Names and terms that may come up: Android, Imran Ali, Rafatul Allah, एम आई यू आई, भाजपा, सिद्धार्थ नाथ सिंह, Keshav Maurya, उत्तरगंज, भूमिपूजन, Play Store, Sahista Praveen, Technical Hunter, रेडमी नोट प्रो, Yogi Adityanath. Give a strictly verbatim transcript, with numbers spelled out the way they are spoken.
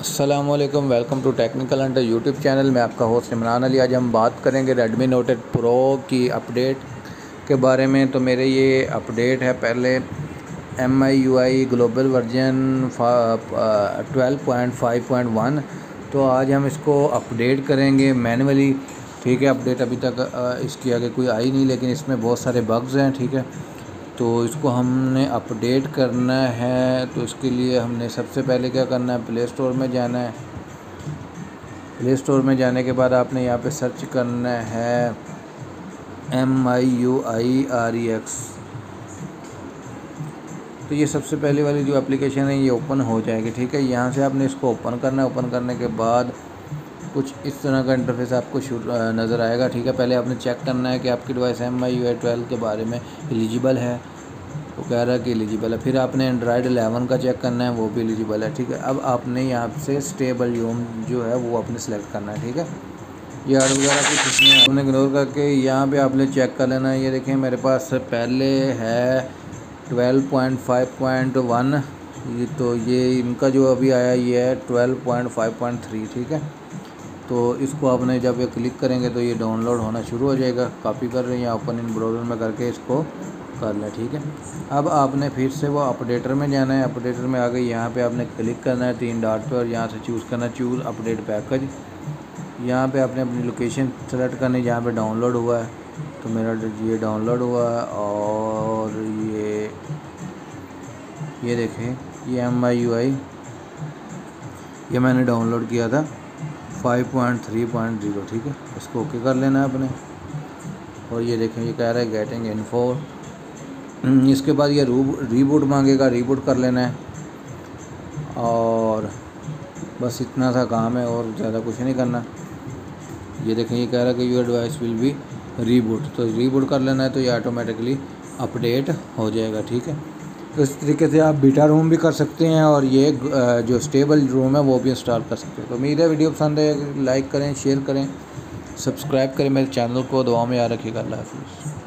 अस्सलामुअलैकुम, welcome to technical under YouTube channel. मैं आपका होस्ट इमरान अली। आज हम बात करेंगे रेडमी नोट प्रो की अपडेट के बारे में। तो मेरे ये अपडेट है, पहले एम आई यू आई global version twelve point five point one, तो आज हम इसको अपडेट करेंगे मैनुअली। ठीक है, अपडेट अभी तक इसकी आगे कोई आई नहीं, लेकिन इसमें बहुत सारे बग्स हैं। ठीक है, तो इसको हमने अपडेट करना है। तो इसके लिए हमने सबसे पहले क्या करना है, प्ले स्टोर में जाना है। प्ले स्टोर में जाने के बाद आपने यहाँ पे सर्च करना है एम आई यू आई R E X. तो ये सबसे पहले वाली जो एप्लीकेशन है ये ओपन हो जाएगी। ठीक है, यहाँ से आपने इसको ओपन करना है। ओपन करने के बाद कुछ इस तरह का इंटरफेस आपको नज़र आएगा। ठीक है, पहले आपने चेक करना है कि आपकी device एम आई यू आई twelve के बारे में एलिजिबल है। वो कह रहा है कि एलिजिबल है। फिर आपने एंड्राइड इलेवन का चेक करना है, वो भी एलिजिबल है। ठीक है, अब आपने यहाँ से स्टेबल यूम जो है वो आपने सेलेक्ट करना है। ठीक है, ये आर्ड वगैरह कुछ इसमें आपने इग्नोर करके यहाँ पर आपने चेक कर लेना है। ये देखें, मेरे पास पहले है twelve point five point one, ये तो ये इनका जो अभी आया ये है twelve point five point three. ठीक है, तो इसको आपने जब ये क्लिक करेंगे तो ये डाउनलोड होना शुरू हो जाएगा। कॉपी कर रहे हैं या ओपन इन ब्राउज़र में करके इसको कर लें। ठीक है, अब आपने फिर से वो अपडेटर में जाना है। अपडेटर में आगे यहाँ पे आपने क्लिक करना है तीन डॉट पर, यहाँ से चूज़ करना है चूज़ अपडेट पैकेज। यहाँ पे आपने अपनी लोकेशन सेलेक्ट करनी जहाँ पर डाउनलोड हुआ है। तो मेरा ये डाउनलोड हुआ है और ये ये देखें, ये एम आई यू आई ये मैंने डाउनलोड किया था five point three point zero. ठीक है, इसको ओके कर लेना है आपने। और ये देखें, ये कह रहा है गेटिंग इन्फो। इसके बाद ये रीबूट मांगेगा, रीबूट कर लेना है। और बस इतना सा काम है, और ज़्यादा कुछ नहीं करना। ये देखें, ये कह रहा है कि your device will be reboot, तो रीबूट कर लेना है। तो ये ऑटोमेटिकली अपडेट हो जाएगा। ठीक है, तो इस तरीके से आप बीटा रूम भी कर सकते हैं, और ये जो स्टेबल रूम है वो भी इंस्टॉल कर सकते हैं। तो मेरा वीडियो पसंद है, लाइक करें, शेयर करें, सब्सक्राइब करें मेरे चैनल को। दुआ में याद रखिएगा। अल्लाह हाफिज़।